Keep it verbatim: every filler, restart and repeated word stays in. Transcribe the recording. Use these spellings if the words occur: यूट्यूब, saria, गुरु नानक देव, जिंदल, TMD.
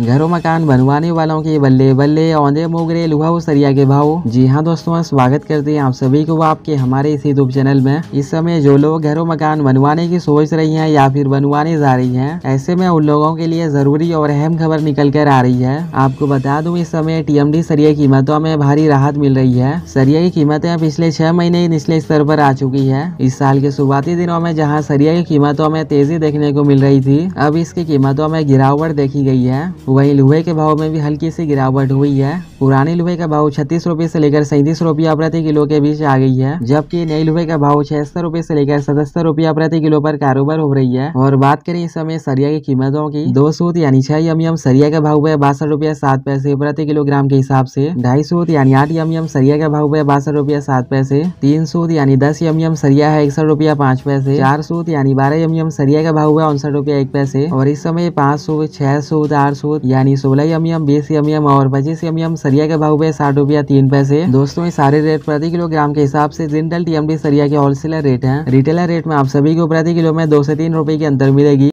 घरों मकान बनवाने वालों के बल्ले बल्ले औंधे मोगरे लुभाऊ सरिया के भाव। जी हाँ दोस्तों, स्वागत करते हैं आप सभी को आपके हमारे इस यूट्यूब चैनल में। इस समय जो लोग घरों मकान बनवाने की सोच रही हैं या फिर बनवाने जा रही हैं, ऐसे में उन लोगों के लिए जरूरी और अहम खबर निकल कर आ रही है। आपको बता दूं, इस समय टीएमडी सरिया कीमतों में भारी राहत मिल रही है। सरिया की कीमतें पिछले छह महीने निचले स्तर पर आ चुकी है। इस साल के शुरुआती दिनों में जहाँ सरिया की कीमतों में तेजी देखने को मिल रही थी, अब इसकी कीमतों में गिरावट देखी गई है। वहीं लोहे के भाव में भी हल्की सी गिरावट हुई है। पुराने लोहे का भाव छत्तीस रूपए से लेकर सैंतीस रूपया प्रति किलो के बीच आ गई है, जबकि नई लोहे का भाव छिहत्तर रूपए से लेकर सतहत्तर रूपया प्रति किलो पर कारोबार हो रही है। और बात करें इस समय सरिया की कीमतों की, दो सूत यानी छह एम एम सरिया का भाव है बासठ रूपया सात पैसे प्रति किलोग्राम के हिसाब से। ढाई सूत यानी आठ एम एम सरिया का भाव है बासठ रूपया सात पैसे। तीन सूत यानी दस एम एम सरिया है इकसठ रूपया पाँच पैसे। चार सूत यानी बारह एम एम सरिया का भाव है उनसठ रूपया एक पैसे। और इस समय पाँच सूत, छह सूत, आठ सूत यानी सोलह एम एम, बीस एम एम और पच्चीस एम एम सरिया का भाव है साठ रूपया तीन पैसे। दोस्तों, ये सारे रेट प्रति किलोग्राम के हिसाब से जिंदल टीएमडी सरिया के होलसेलर रेट हैं। रिटेलर रेट में आप सभी को प्रति किलो में दो से तीन रुपए की अंतर मिलेगी।